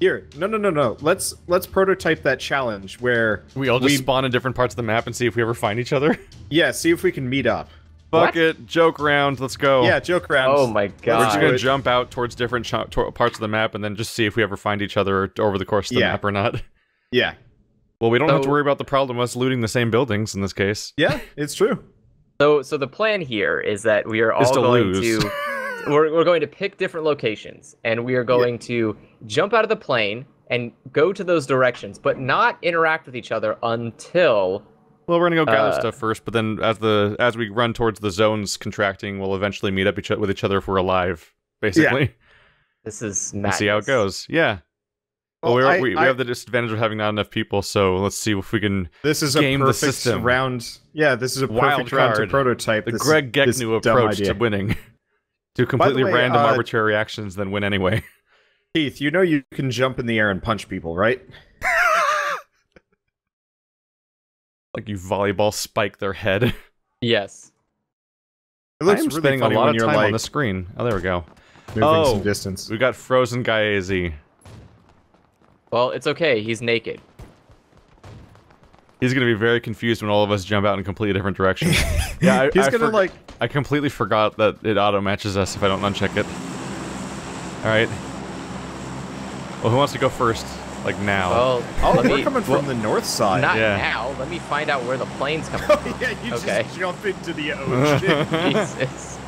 Here, no. Let's prototype that challenge where we all just spawn in different parts of the map and see if we ever find each other. Yeah, see if we can meet up. Fuck it, joke round. Let's go. Yeah, joke round. Oh my god. We're just gonna jump out towards different parts of the map and then just see if we ever find each other over the course of the map or not. Yeah. Well, we don't have to worry about the problem of us looting the same buildings in this case. Yeah, it's true. So the plan here is that we are all we're going to pick different locations, and we are going to jump out of the plane and go to those directions, but not interact with each other until. Well, we're gonna go gather stuff first, but then as we run towards the zones contracting, we'll eventually meet up with each other if we're alive, basically. Yeah. This is madness. Let's see how it goes. Yeah. Well, we have the disadvantage of having not enough people, so let's see if we can. This is game a perfect round. Yeah, this is a perfect round to prototype the Greg Geknu approach to winning. Do completely random, arbitrary actions, then win anyway. Keith, you know you can jump in the air and punch people, right? Like you volleyball spike their head. Yes. It looks really spending funny a lot of time on the screen. Oh, there we go. Moving some distance. We got FrozenGuyAZ. Well, it's okay. He's naked. He's gonna be very confused when all of us jump out in completely different directions. Yeah, I completely forgot that it auto matches us if I don't uncheck it. All right. Well, who wants to go first? Like now? Well, we're coming from the north side. Not now. Let me find out where the plane's coming from. Yeah, you just jump into the ocean. Jesus.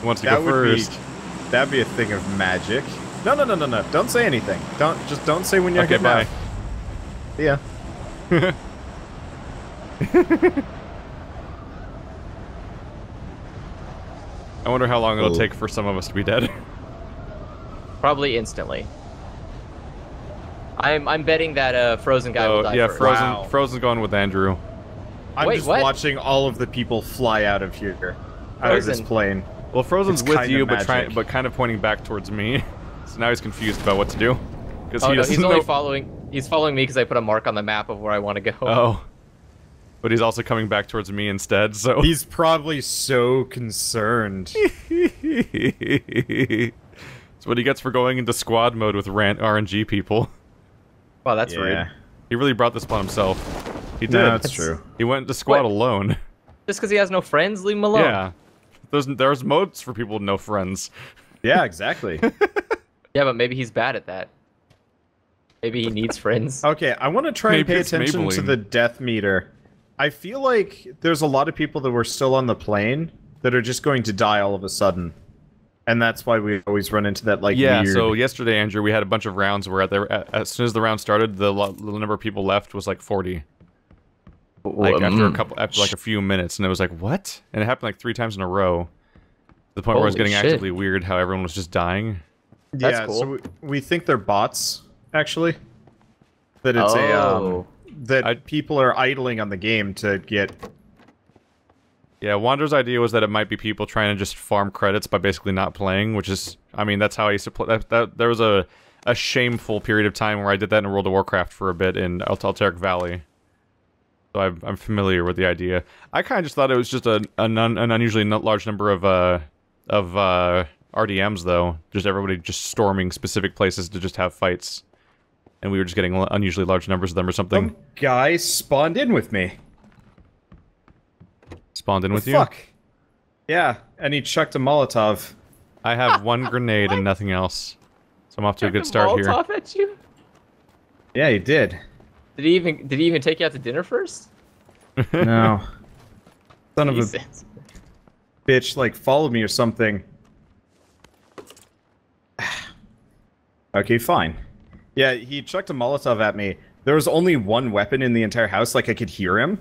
Who wants to go first? That'd be a thing of magic. No. Don't say anything. Don't say when you're good. Bye. Yeah. I wonder how long it'll take for some of us to be dead. Probably instantly. I'm betting that Frozen guy will die first. Frozen's going with Andrew. I'm just watching all of the people fly out of here, out of this plane. Well, Frozen's with you, but kind of pointing back towards me. So now he's confused about what to do. He's following me because I put a mark on the map of where I want to go. Oh. But he's also coming back towards me instead, so... He's probably so concerned. That's what he gets for going into squad mode with rant RNG people. Wow, that's rude. He really brought this upon himself. He did. No, that's true. He went into squad alone. Just because he has no friends? Leave him alone. Yeah. There's modes for people with no friends. Yeah, exactly. Yeah, but maybe he's bad at that. Maybe he needs friends. Okay, I want to try and pay attention to the death meter. I feel like there's a lot of people that were still on the plane that are just going to die all of a sudden. And that's why we always run into that, like, weird... so yesterday, Andrew, we had a bunch of rounds where as soon as the round started, the number of people left was, like, 40. Like, after like, a few minutes, and it was like, what? And it happened, like, 3 times in a row. To the point where it was getting actively weird how everyone was just dying. That's cool. So we think they're bots, actually. That it's people are idling on the game to get... Yeah, Wander's idea was that it might be people trying to just farm credits by basically not playing, which is, I mean, that's how I used to play. There was a shameful period of time where I did that in World of Warcraft for a bit in Alteric Valley. So I'm familiar with the idea. I kind of just thought it was just an unusually large number of RDMs, though. Just everybody just storming specific places to just have fights. And we were just getting unusually large numbers of them or something. Some guy spawned in with me. Spawned in with you? Fuck. Yeah, and he chucked a Molotov. I have 1 grenade and nothing else. So I'm off to a good start here. Molotov at you? Yeah, he did. Did he even take you out to dinner first? No. Son of a bitch, like, followed me or something. Okay, fine. Yeah, he chucked a Molotov at me. There was only 1 weapon in the entire house, like I could hear him.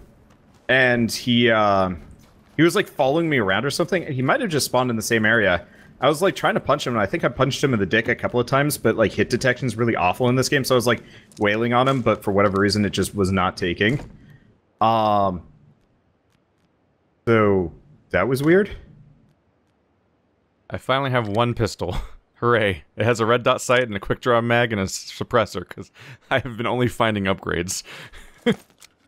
And he was, like, following me around or something. He might have just spawned in the same area. I was, like, trying to punch him, and I think I punched him in the dick a couple of times, but, like, hit detection's really awful in this game, so I was, like, wailing on him, but for whatever reason, it just was not taking. So, that was weird. I finally have 1 pistol. Hooray. It has a red dot sight and a quick draw mag and a suppressor, because I have been only finding upgrades.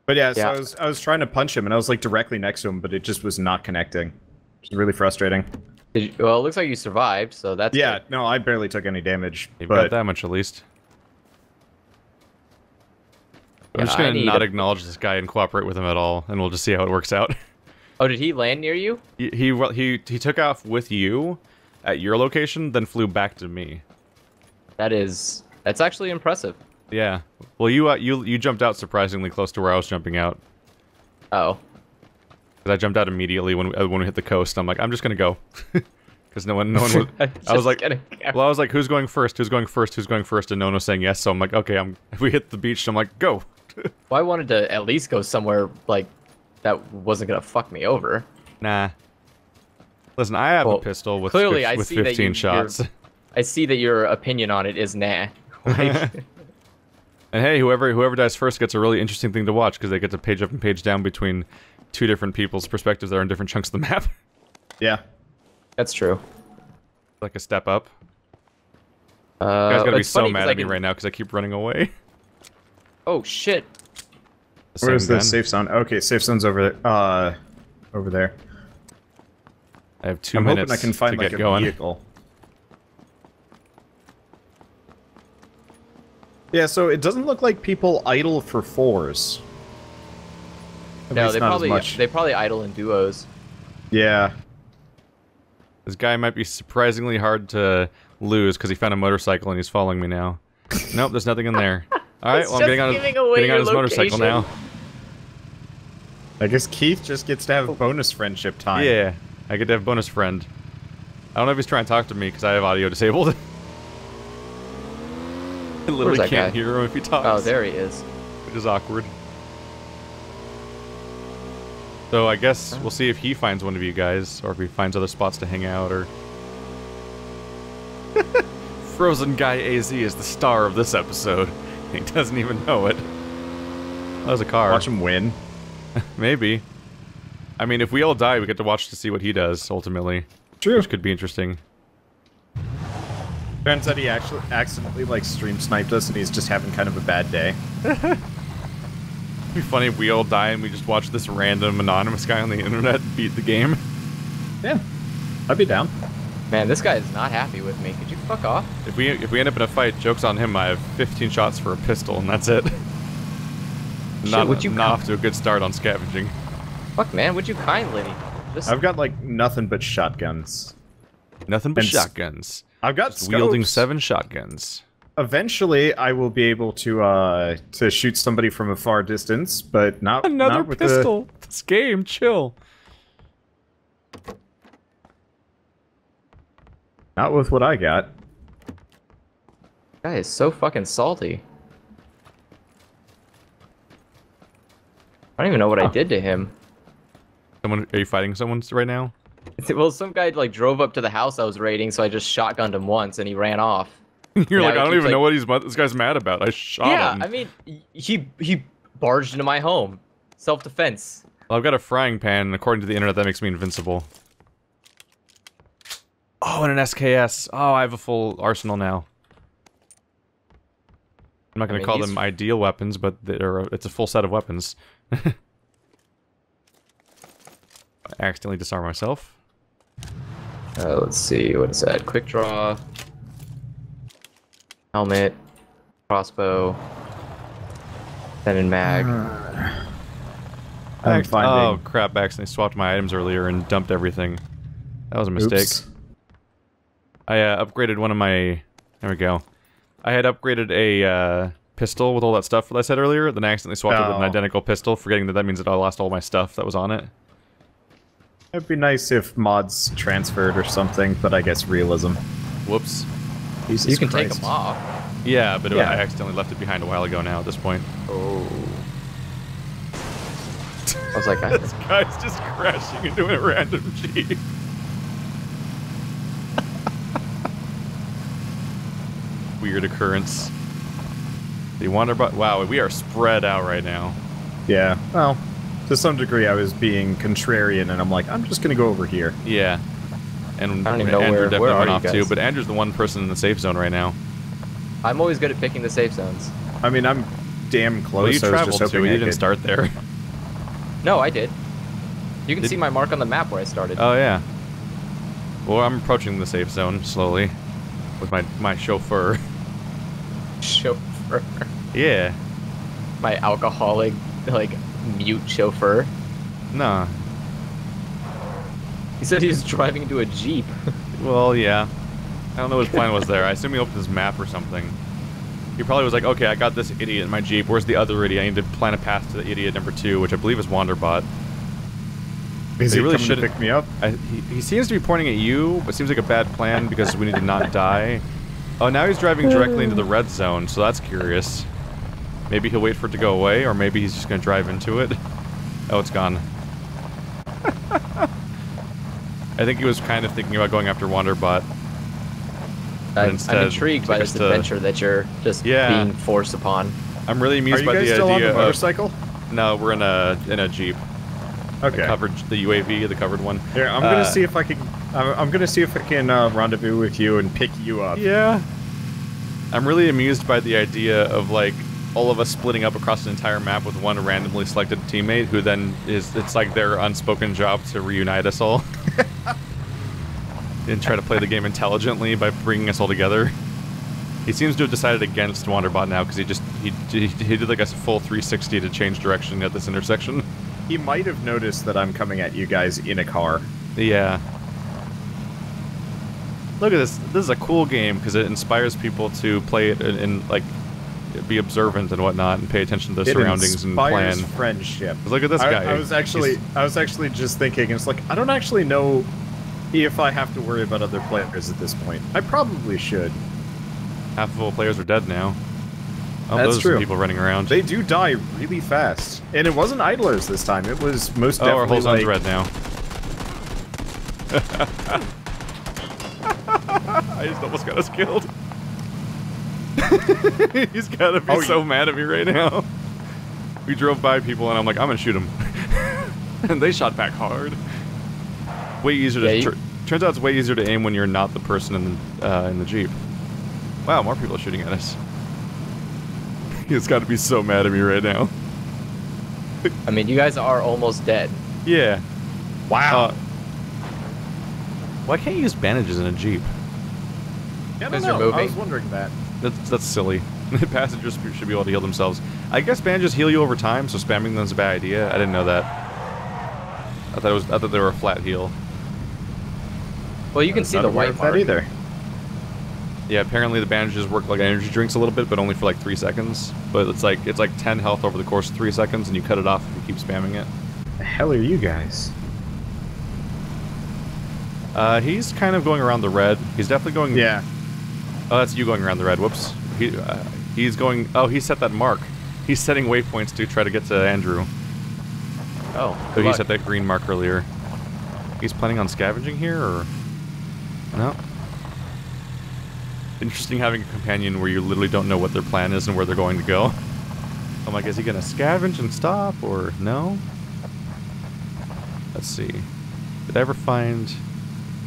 But yeah, so I was trying to punch him, and I was, like, directly next to him, but it just was not connecting. Which is really frustrating. Well, it looks like you survived, so that's... Yeah, no, I barely took any damage. You got that much, at least. I'm just going to not acknowledge this guy and cooperate with him at all, and we'll just see how it works out. Oh, did he land near you? He took off with you at your location, then flew back to me. That's actually impressive. Yeah. Well, you jumped out surprisingly close to where I was jumping out. Oh. Because I jumped out immediately when we hit the coast. I'm like, I'm just gonna go. Because no one was. I was like, well, I was like, who's going first? Who's going first? Who's going first? And no one was saying yes. So I'm like, okay, if we hit the beach, I'm like, go. Well, I wanted to at least go somewhere like that wasn't gonna fuck me over. Nah. Listen, I have a pistol with clearly I see 15 that shots. I see that your opinion on it is nah. Like, and hey, whoever dies first gets a really interesting thing to watch because they get to page up and page down between two different people's perspectives that are in different chunks of the map. Yeah, that's true. Like a step up. You guys gotta be so mad at me right now because I keep running away. Oh shit! Where's the safe zone? Okay, safe zone's over there. Over there. I have 2 minutes. I'm hoping I can find like a vehicle. Yeah, so it doesn't look like people idle for fours. No, they probably idle in duos. Yeah. This guy might be surprisingly hard to lose because he found a motorcycle and he's following me now. Nope, there's nothing in there. All right, well, I'm getting on his motorcycle now. I guess Keith just gets to have bonus friendship time. Yeah, I get to have bonus friend. I don't know if he's trying to talk to me because I have audio disabled. I literally can't hear him if he talks. Oh, there he is. Which is awkward. So I guess we'll see if he finds one of you guys, or if he finds other spots to hang out, or... FrozenGuyAZ is the star of this episode. He doesn't even know it. That was a car. Watch him win. Maybe. I mean, if we all die, we get to watch to see what he does, ultimately. True. Which could be interesting. Baron said he actually accidentally like stream sniped us and he's just having kind of a bad day. It'd be funny if we all die and we just watch this random anonymous guy on the internet beat the game. Yeah. I'd be down. Man, this guy is not happy with me. Could you fuck off? If we end up in a fight, joke's on him, I have 15 shots for a pistol and that's it. Not off to a good start on scavenging. Fuck man, would you kindly just... I've got like nothing but shotguns. Nothing but shotguns. I've got scopes. Wielding 7 shotguns. Eventually, I will be able to shoot somebody from a far distance, but not with pistol. This game, chill. Not with what I got. That is so fucking salty. I don't even know what I did to him. Are you fighting someone right now? Well, some guy like drove up to the house I was raiding, so I just shotgunned him once, and he ran off. You're like, I don't even know what this guy's mad about. I shot him. Yeah, I mean, he barged into my home, self-defense. Well, I've got a frying pan, and according to the internet, that makes me invincible. Oh, and an SKS. Oh, I have a full arsenal now. I'm not going to call them ideal weapons, but it's a full set of weapons. I accidentally disarm myself. Let's see, what is that? Quick draw, helmet, crossbow, then in mag. Oh crap! I accidentally swapped my items earlier and dumped everything. That was a mistake. Oops. I upgraded one of my. There we go. I had upgraded a pistol with all that stuff that I said earlier. Then I accidentally swapped it with an identical pistol, forgetting that means that I lost all my stuff that was on it. It'd be nice if mods transferred or something, but I guess realism. Whoops. Jesus you can Christ. Take them off. Yeah, but I accidentally left it behind a while ago now at this point. Oh. I was like, this guy's just crashing into a random Jeep. Weird occurrence. The Wanderbot. Wow, we are spread out right now. Yeah, well. To some degree, I was being contrarian, and I'm like, I'm just gonna go over here. Yeah. And I don't even know Andrew definitely went off too, but Andrew's the one person in the safe zone right now. I'm always good at picking the safe zones. I mean, I'm damn close. Well, you traveled too. You didn't start there. No, I did. You can see my mark on the map where I started. Oh yeah. Well, I'm approaching the safe zone slowly with my chauffeur. Chauffeur. Yeah. my alcoholic, like, mute chauffeur? Nah. He said he was driving into a Jeep. Well, yeah. I don't know what his plan was there. I assume he opened his map or something. He probably was like, okay, I got this idiot in my Jeep. Where's the other idiot? I need to plan a path to the idiot number 2, which I believe is Wanderbot. Is he really should pick me up? He seems to be pointing at you, but seems like a bad plan because we need to not die. Oh, now he's driving directly into the red zone, so that's curious. Maybe he'll wait for it to go away, or maybe he's just going to drive into it. Oh, it's gone. I think he was kind of thinking about going after Wanderbot. I'm intrigued by this adventure that you're just being forced upon. I'm really amused by the idea. Are you guys still on the motorcycle? No, we're in a Jeep. Okay. The covered, the UAV, the covered one. Here, I'm gonna see if I can. I'm gonna see if I can rendezvous with you and pick you up. Yeah. I'm really amused by the idea of like all of us splitting up across an entire map with one randomly selected teammate, who then it's like their unspoken job to reunite us all. And try to play the game intelligently by bringing us all together. He seems to have decided against Wanderbot now because he did like a full 360 to change direction at this intersection. He might have noticed that I'm coming at you guys in a car. Yeah. Look at this. This is a cool game because it inspires people to play it and like be observant and whatnot and pay attention to their surroundings and plan. It inspires friendship. Look at this guy. I was actually just thinking. It's like I don't actually know if I have to worry about other players at this point. I probably should. Half of all players are dead now. Oh, that's true. People running around. They do die really fast. And it wasn't idlers this time. It was most definitely our whole zone's red now. I just almost got us killed. He's gotta be so mad at me right now. We drove by people and I'm like, I'm gonna shoot him. And they shot back hard. Way easier to turns out it's way easier to aim when you're not the person in the Jeep. Wow, more people are shooting at us. He's got to be so mad at me right now. I mean, you guys are almost dead. Yeah. Wow. Why can't you use bandages in a Jeep? Yeah, because you're moving. I was wondering that. That's silly. The passengers should be able to heal themselves. I guess bandages heal you over time, so spamming them is a bad idea. I didn't know that. I thought they were a flat heal. Well, you can see the white part either. Yeah, apparently the bandages work like energy drinks a little bit, but only for like 3 seconds. But it's like 10 health over the course of 3 seconds, and you cut it off if you keep spamming it. The hell are you guys? He's kind of going around the red. He's definitely going. Yeah. Oh, that's you going around the red. Whoops. He's going. Oh, he set that mark. He's setting waypoints to try to get to Andrew. Oh. So he set that green mark earlier. He's planning on scavenging here, or no? Interesting having a companion where you literally don't know what their plan is and where they're going to go. I'm like, is he gonna scavenge and stop, or no? Let's see. Did I ever find...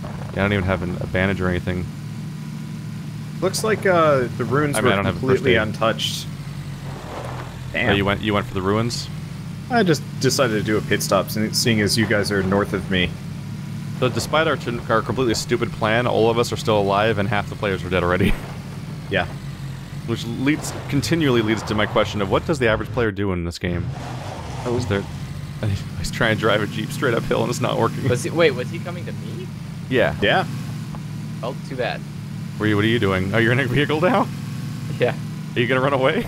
Yeah, I don't even have a bandage or anything. Looks like the ruins were completely untouched. Damn. Oh, you went for the ruins? I just decided to do a pit stop, seeing as you guys are north of me. So despite our completely stupid plan, all of us are still alive and half the players are dead already. Yeah. Which continually leads to my question of what does the average player do in this game? Oh. He's trying to drive a Jeep straight uphill and it's not working. Wait, was he coming to me? Yeah. Yeah. Oh, too bad. What are you doing? Oh, you're in a vehicle now? Yeah. Are you going to run away?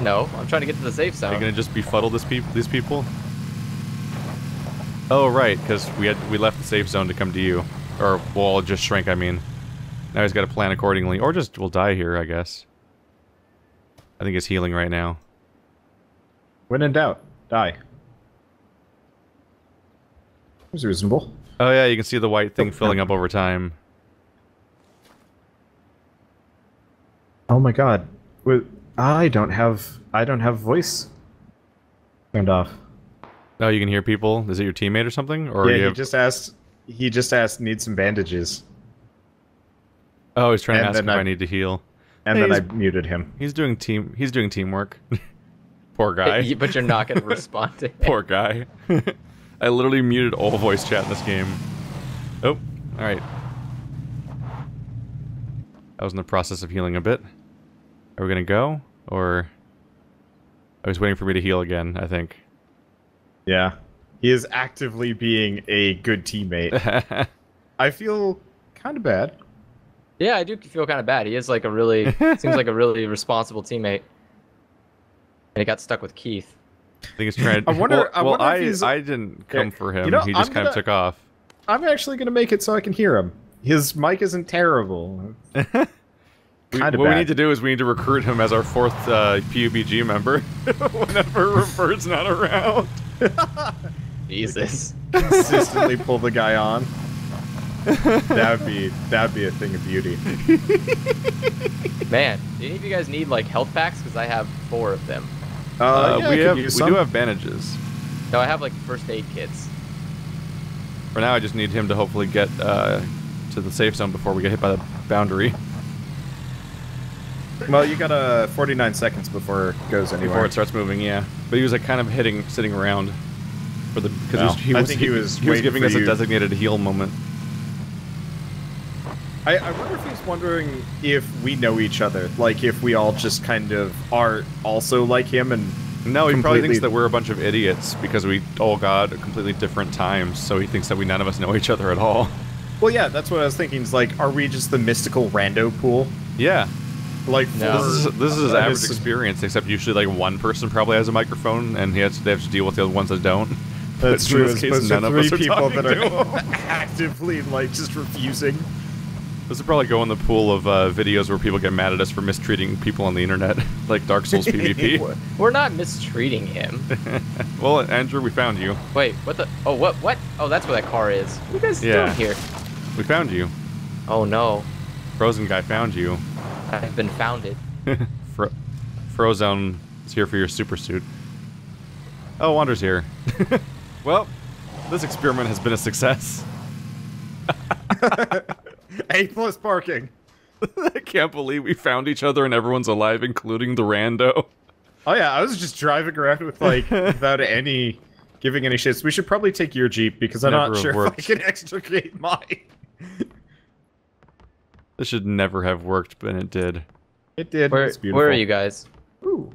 No, I'm trying to get to the safe zone. Are you going to just befuddle these people? Oh, right, because we left the safe zone to come to you. Or, well, just shrank, I mean. Now he's got to plan accordingly. Or just, we'll die here, I guess. I think he's healing right now. When in doubt, die. That was reasonable. Oh, yeah, you can see the white thing filling up over time. Oh, my God. I don't have voice turned off. Oh, you can hear people? Is it your teammate or something? Or yeah, he just asked, need some bandages. Oh, he's trying to ask if I need to heal. And then I muted him. He's doing teamwork. Poor guy. But you're not gonna respond to him. Poor guy. I literally muted all voice chat in this game. Oh, alright. I was in the process of healing a bit. Are we gonna go? Or Oh, he's waiting for me to heal again, I think. Yeah. He is actively being a good teammate. I feel kind of bad. Yeah, I do feel kind of bad. He is like a really... seems like a really responsible teammate. And he got stuck with Keith. I think he's trying to... I didn't come for him. You know, he just kind of took off. I'm actually going to make it so I can hear him. His mic isn't terrible. What we need to do is we need to recruit him as our fourth PUBG member whenever Revert's not around. Jesus. Consistently pull the guy on. That'd be a thing of beauty. Man, do any of you guys need like health packs? Because I have 4 of them. Yeah, we do have bandages. No, I have like first aid kits. For now, I just need him to hopefully get to the safe zone before we get hit by the boundary. Well, you got 49 seconds before it goes anywhere. Before it starts moving, yeah. But he was like kind of sitting around for the because he was giving us a designated heal moment. I wonder if he's wondering if we know each other, like if we all just kind of are also like him and. No, he probably thinks that we're a bunch of idiots because we all got completely different times. So he thinks that we none of us know each other at all. Well, yeah, that's what I was thinking. It's like, are we just the mystical rando pool? Yeah. Like no. This is his average experience, except usually like one person probably has a microphone, and they have to deal with the other ones that don't. That's true. In this case, none of us are talking to him. Actively like just refusing. This would probably go in the pool of videos where people get mad at us for mistreating people on the internet, like Dark Souls PvP. We're not mistreating him. Well, Andrew, we found you. Wait, what the? Oh, what? What? Oh, that's where that car is. What are you guys doing here? We found you. Oh no. Frozen guy found you. I've been founded. Frozone is here for your super suit. Oh, Wander's here. Well, this experiment has been a success. A+ parking. I can't believe we found each other and everyone's alive, including the rando. Oh yeah, I was just driving around with like without giving any shits. We should probably take your Jeep because I'm not sure if I can extricate mine. This should never have worked, but it did. It did. Where, it's beautiful. Where are you guys? Ooh.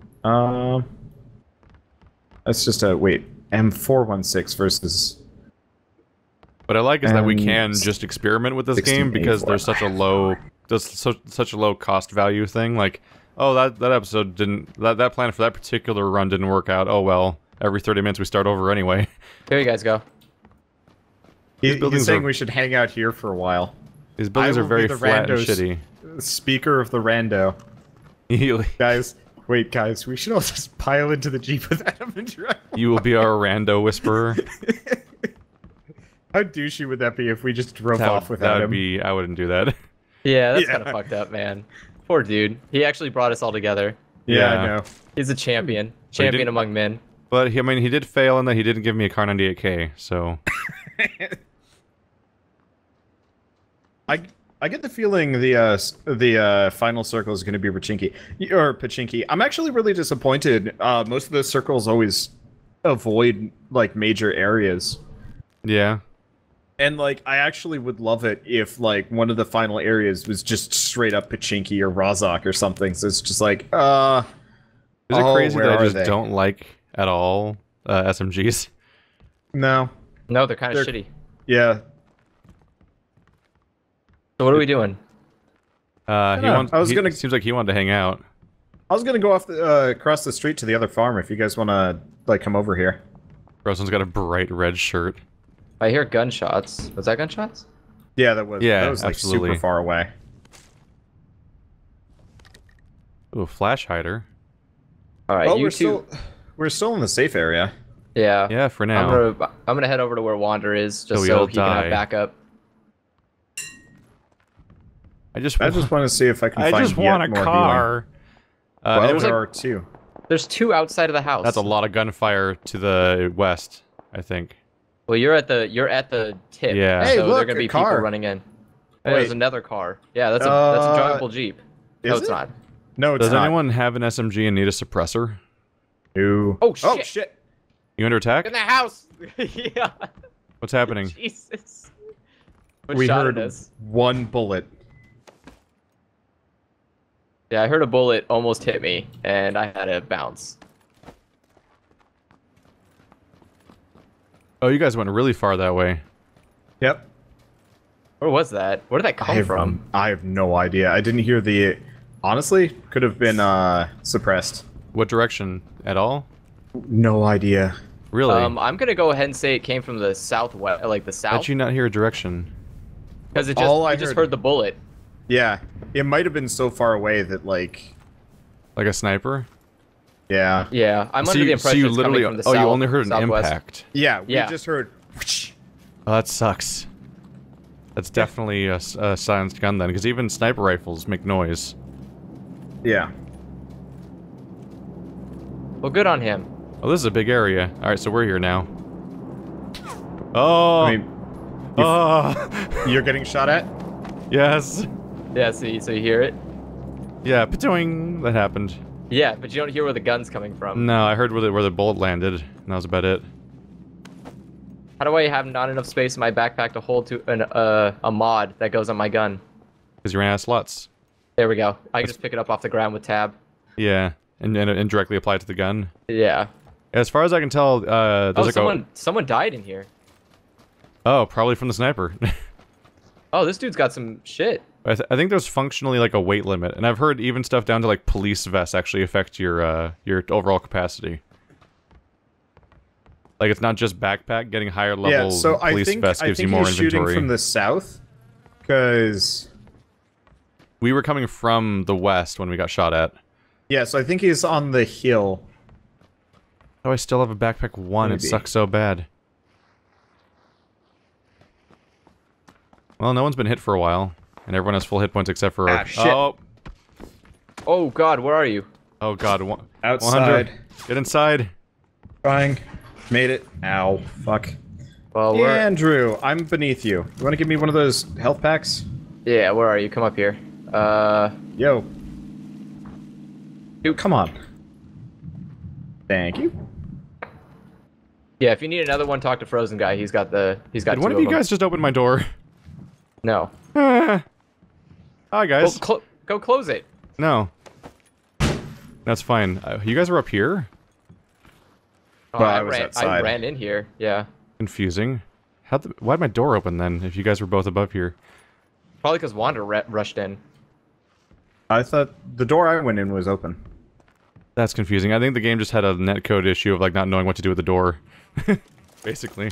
That's just a wait. M416 versus. What I like is that we can just experiment with this game because there's such a low cost value thing. Like, oh, that episode didn't, that plan for that particular run didn't work out. Oh well, every 30 minutes we start over anyway. Here you guys go. He's saying we should hang out here for a while. These buildings are very flat and shitty. Speaker of the rando. Guys, wait, guys, we should all just pile into the Jeep with Adam and drive. You will be our rando whisperer. How douchey would that be if we just drove off without him? I wouldn't do that. Yeah, that's kind of fucked up, man. Poor dude. He actually brought us all together. Yeah, I know. He's a champion. Champion among men. But, I mean, he did fail in that he didn't give me a car 98K, so... I get the feeling the final circle is going to be Pochinki. I'm actually really disappointed. Most of those circles always avoid, like, major areas. Yeah. And, like, I actually would love it if, like, one of the final areas was just straight up Pochinki or Razak or something. So it's just like, Is it crazy that I just don't like at all SMGs? No. No, they're kind of shitty. Yeah. So what are we doing? It seems like he wanted to hang out. I was gonna go off the, across the street to the other farm if you guys want to, like, come over here. Rosen's got a bright red shirt. I hear gunshots. Was that gunshots? Yeah, that was. Yeah, that was like absolutely. Super far away. Ooh, a flash hider. All right, we're still in the safe area. Yeah. Yeah, for now. I'm gonna head over to where Wander is just so he can have backup. I just want to see if I can find yet more healing. I just want a car. Well, there are 2. There's 2 outside of the house. That's a lot of gunfire to the west, I think. Well, you're at the tip. Yeah. Hey, so look, there're gonna be people running in. Oh, there's another car. Yeah, that's a joggable Jeep. No, it's not. No, it's not. Does anyone have an SMG and need a suppressor? No. Oh shit! Oh shit! You under attack? In the house. Yeah. What's happening? Jesus. We heard one bullet. Yeah, I heard a bullet almost hit me, and I had to bounce. Oh, you guys went really far that way. Yep. Where was that? Where did that come from? I have no idea. I didn't hear the... Honestly, could have been suppressed. What direction? At all? No idea. Really? I'm gonna go ahead and say it came from the southwest, like the south. How'd you not hear a direction? Because it just, I just heard the bullet. Yeah, it might have been so far away that like a sniper. Yeah. Yeah, I'm under the impression. So you literally, from the south, you only heard an impact. Yeah, we just heard. Whoosh. Oh, that sucks. That's definitely a silenced gun then, because even sniper rifles make noise. Yeah. Well, good on him. Oh, this is a big area. All right, so we're here now. Oh. I mean, you're getting shot at? Yes. Yeah. So you hear it? Yeah. Patoing. That happened. Yeah, but you don't hear where the gun's coming from. No, I heard where the bullet landed, and that was about it. How do I have not enough space in my backpack to hold to a mod that goes on my gun? Because you ran out of slots. There we go. I can just pick it up off the ground with tab. Yeah, and directly apply it to the gun. Yeah. As far as I can tell, there's someone died in here. Oh, probably from the sniper. Oh, this dude's got some shit. I think there's functionally like a weight limit, and I've heard even stuff down to like police vests actually affect your overall capacity. Like it's not just backpack. Getting higher level police vest gives you more inventory. Shooting from the south, because we were coming from the west when we got shot at. Yeah, so I think he's on the hill. Oh, I still have a backpack one. Maybe. It sucks so bad. Well, no one's been hit for a while, and everyone has full hit points except for... shit. Oh, God, where are you? Oh, God. Outside. 100. Get inside. Trying. Made it. Ow. Fuck. Well, yeah, Andrew, I'm beneath you. You want to give me one of those health packs? Yeah, where are you? Come up here. Yo. Dude, come on. Thank you. Yeah, if you need another one, talk to Frozen Guy. He's got the... Did one of you guys just open my door? No. Hi, guys. Well, go close it. No. That's fine. You guys are up here? Oh, well, I ran in here, yeah. Confusing. Why'd my door open then, if you guys were both above here? Probably because Wander rushed in. I thought the door I went in was open. That's confusing. I think the game just had a netcode issue of like not knowing what to do with the door. Basically.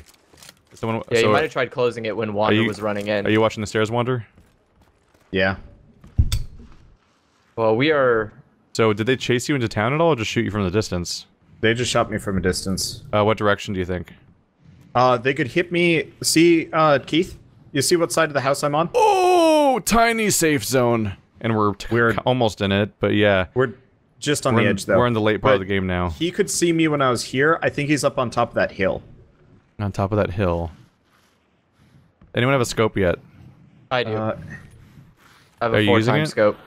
Someone, yeah, so you might have tried closing it when Wander was running in. Are you watching the stairs, Wander? Yeah. Well, we are... So, did they chase you into town at all, or just shoot you from the distance? They just shot me from a distance. What direction do you think? They could hit me... See, Keith? You see what side of the house I'm on? Oh! Tiny safe zone! And we're almost in it, but yeah. We're just on the edge, though. We're in the late part of the game now. He could see me when I was here. I think he's up on top of that hill. On top of that hill. Anyone have a scope yet? I do. I have a 4x scope.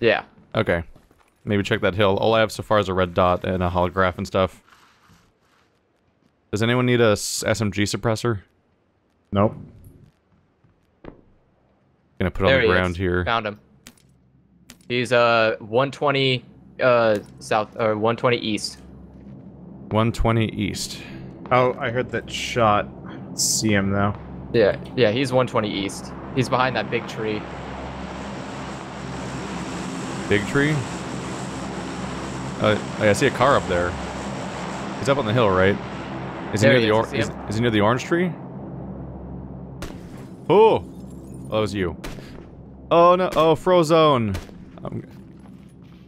Yeah. Okay. Maybe check that hill. All I have so far is a red dot and a holograph and stuff. Does anyone need a SMG suppressor? Nope. Gonna put it on the ground here. Found him. He's 120 south or 120 east. 120 east. Oh, I heard that shot. See him though. Yeah, yeah, he's 120 east. He's behind that big tree. Big tree? I see a car up there. He's up on the hill, right? Is he near the orange? Is he near the orange tree? Oh, that was you. Oh no! Oh, Frozone.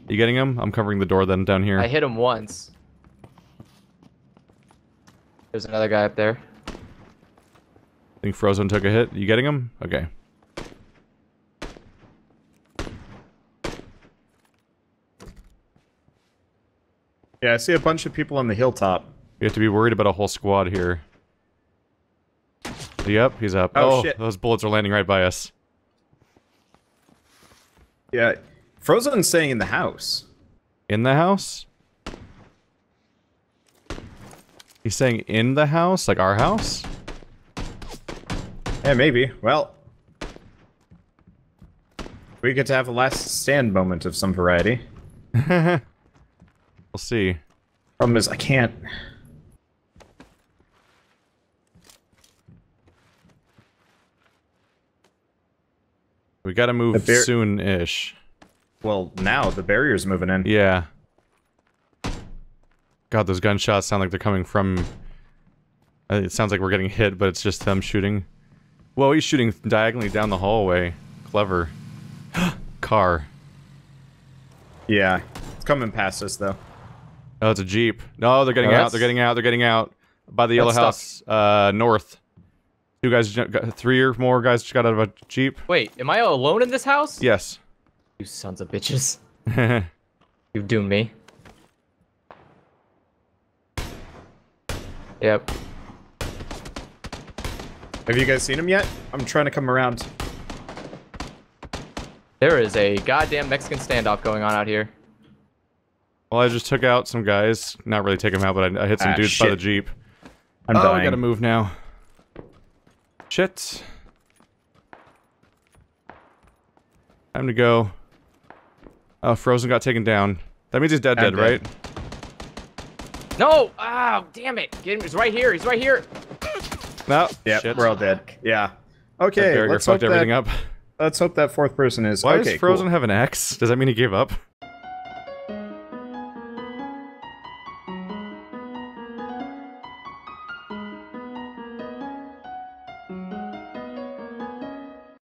You getting him? I'm covering the door then down here. I hit him once. There's another guy up there. I think Frozone took a hit. You getting him? Okay. Yeah, I see a bunch of people on the hilltop. You have to be worried about a whole squad here. Yep, he's up. Oh, shit. Those bullets are landing right by us. Yeah. Frozone's staying in the house. In the house? He's saying in the house? Like our house? Yeah, maybe. Well, we get to have a last stand moment of some variety. We'll see. Problem is, I can't. We gotta move soon-ish. Well, now the barrier's moving in. Yeah. God, those gunshots sound like they're coming from... it sounds like we're getting hit, but it's just them shooting. Whoa, he's shooting diagonally down the hallway. Clever. Car. Yeah. It's coming past us, though. Oh, it's a Jeep. No, they're getting out, they're getting out, they're getting out. By the yellow house, north. Two guys, three or more guys just got out of a Jeep. Wait, am I alone in this house? Yes. You sons of bitches. You've doomed me. Yep. Have you guys seen him yet? I'm trying to come around. There is a goddamn Mexican standoff going on out here. Well, I just took out some guys. Not really take them out, but I hit some dudes by the Jeep. I'm dying. I gotta move now. Shit. Time to go. Oh, Frozen got taken down. That means he's dead, dead, right? No! Oh, damn it! Get him! He's right here! He's right here! No. Yeah, we're all dead. Yeah. Okay. That barrier fucked everything up. Let's hope that fourth person is. Why does Frozen have an axe? Does that mean he gave up?